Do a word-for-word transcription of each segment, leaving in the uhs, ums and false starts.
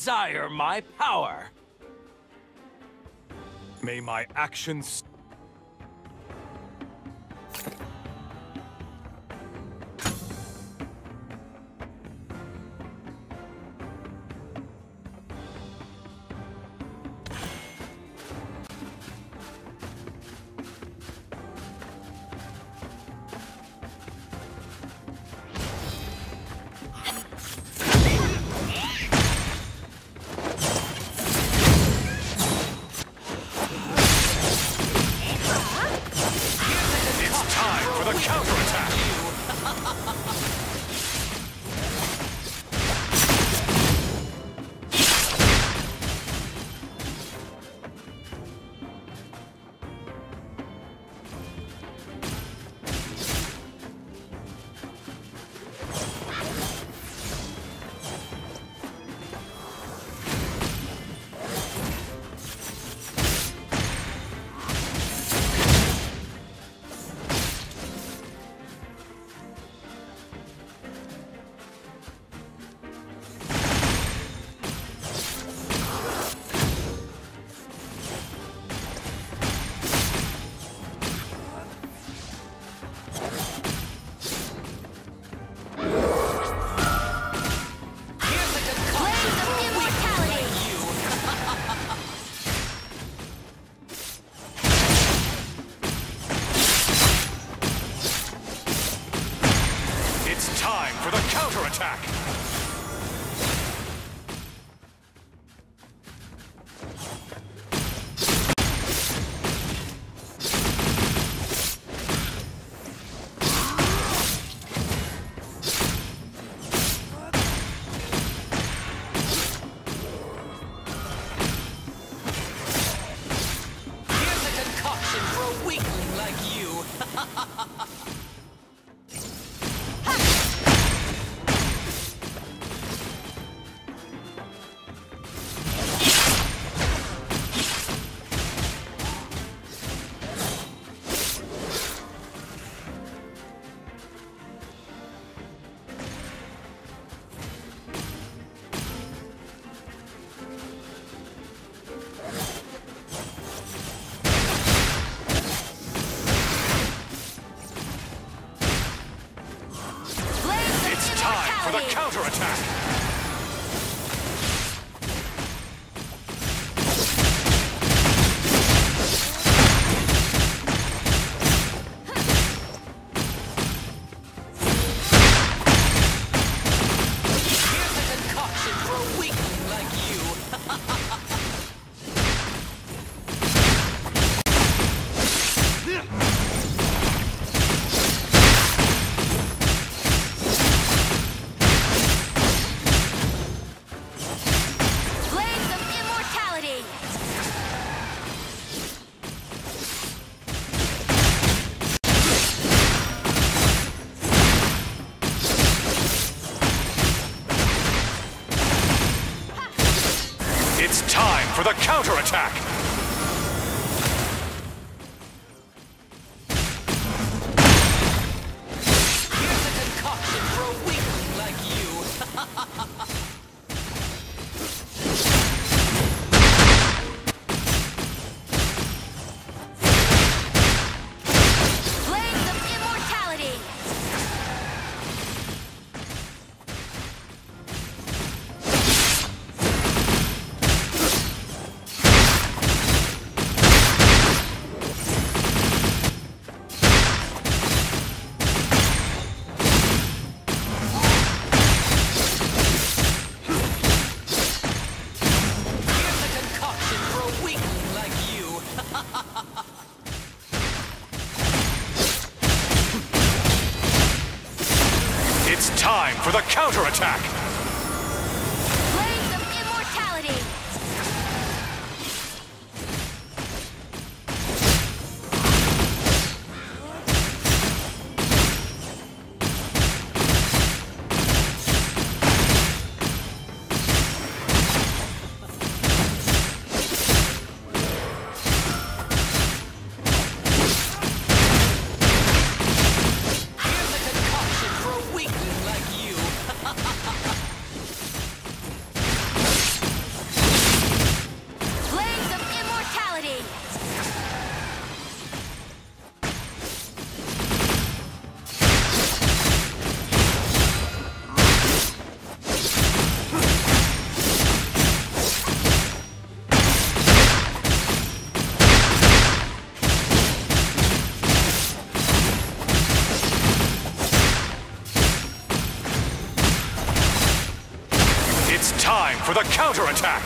desire my power. May my actions... counterattack! Here's a concoction for a weakling like you! Flames of immortality! It's time for the counterattack! Flames of immortality! Ha ha ha! for the counterattack!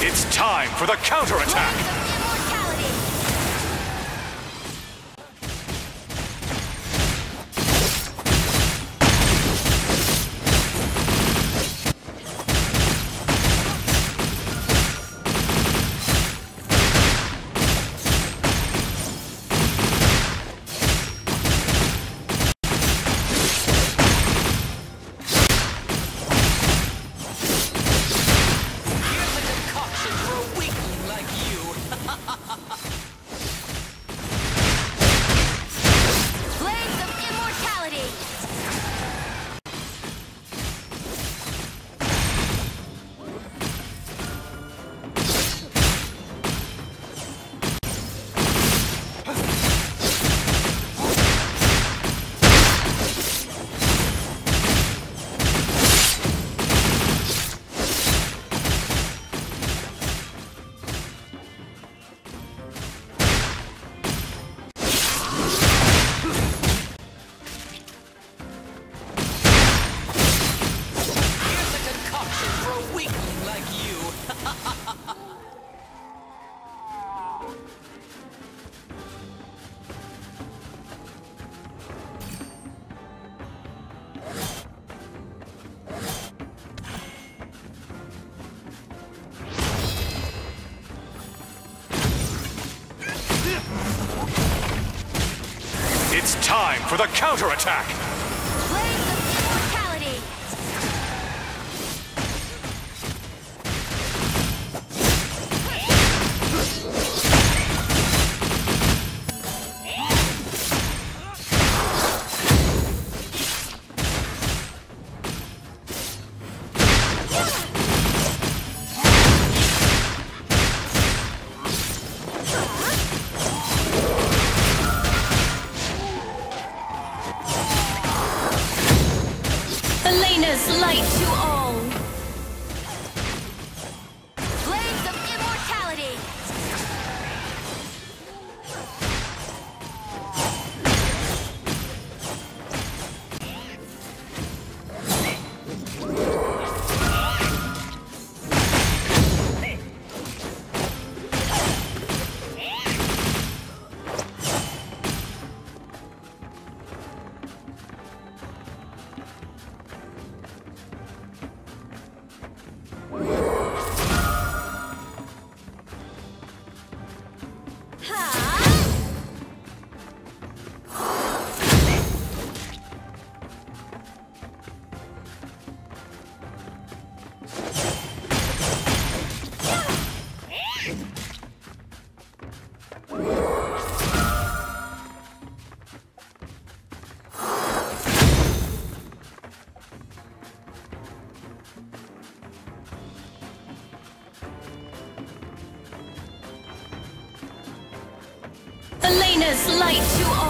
It's time for the counterattack! It's time for the counterattack! Blaze of immortality! Elena's light to all! Blaze of immortality! Elena's light to all.